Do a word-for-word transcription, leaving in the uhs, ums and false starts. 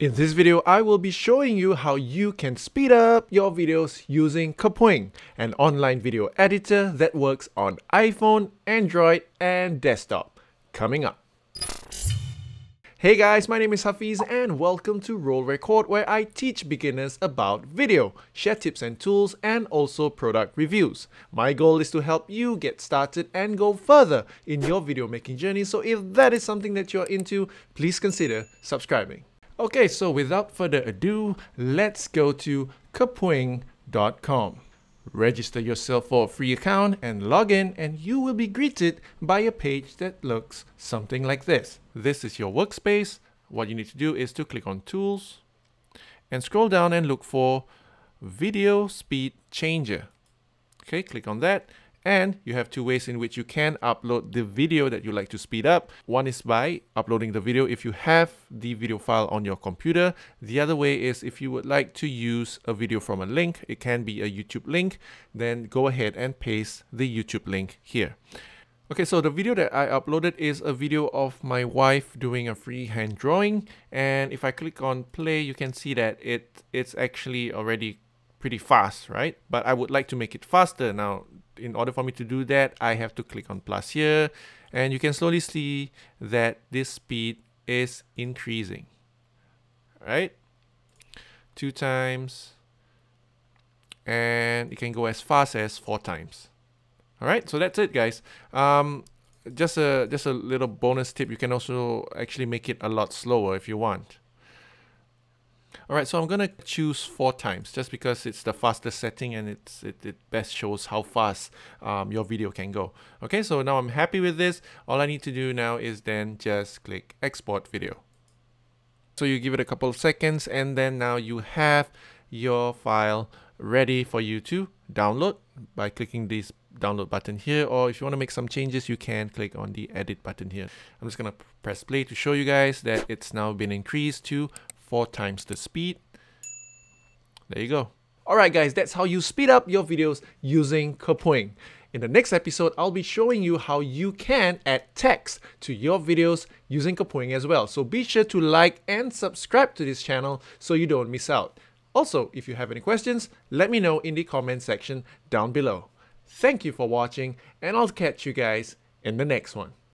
In this video, I will be showing you how you can speed up your videos using Kapwing, an online video editor that works on iPhone, Android and desktop. Coming up. Hey guys, my name is Hafiz and welcome to Roll Record, where I teach beginners about video, share tips and tools and also product reviews. My goal is to help you get started and go further in your video making journey. So if that is something that you're into, please consider subscribing. Okay, so without further ado, let's go to kapwing dot com. Register yourself for a free account and log in, and you will be greeted by a page that looks something like this. This is your workspace. What you need to do is to click on Tools and scroll down and look for Video Speed Changer. Okay, click on that. And you have two ways in which you can upload the video that you like to speed up. One is by uploading the video if you have the video file on your computer. The other way is if you would like to use a video from a link. It can be a YouTube link. Then go ahead and paste the YouTube link here. Okay, so the video that I uploaded is a video of my wife doing a freehand drawing. And if I click on play, you can see that it it's actually already pretty fast, right? But I would like to make it faster. Now, in order for me to do that, I have to click on plus here, and you can slowly see that this speed is increasing, right? Two times, and it can go as fast as four times. All right, so that's it, guys. Um, just a just a little bonus tip: you can also actually make it a lot slower if you want. Alright, so I'm going to choose four times just because it's the fastest setting and it's, it, it best shows how fast um, your video can go. Okay, so now I'm happy with this. All I need to do now is then just click export video. So you give it a couple of seconds, and then now you have your file ready for you to download by clicking this download button here, or if you want to make some changes, you can click on the edit button here. I'm just going to press play to show you guys that it's now been increased to four times the speed. There you go. Alright guys, that's how you speed up your videos using Kapwing. In the next episode, I'll be showing you how you can add text to your videos using Kapwing as well. So be sure to like and subscribe to this channel so you don't miss out. Also, if you have any questions, let me know in the comment section down below. Thank you for watching, and I'll catch you guys in the next one.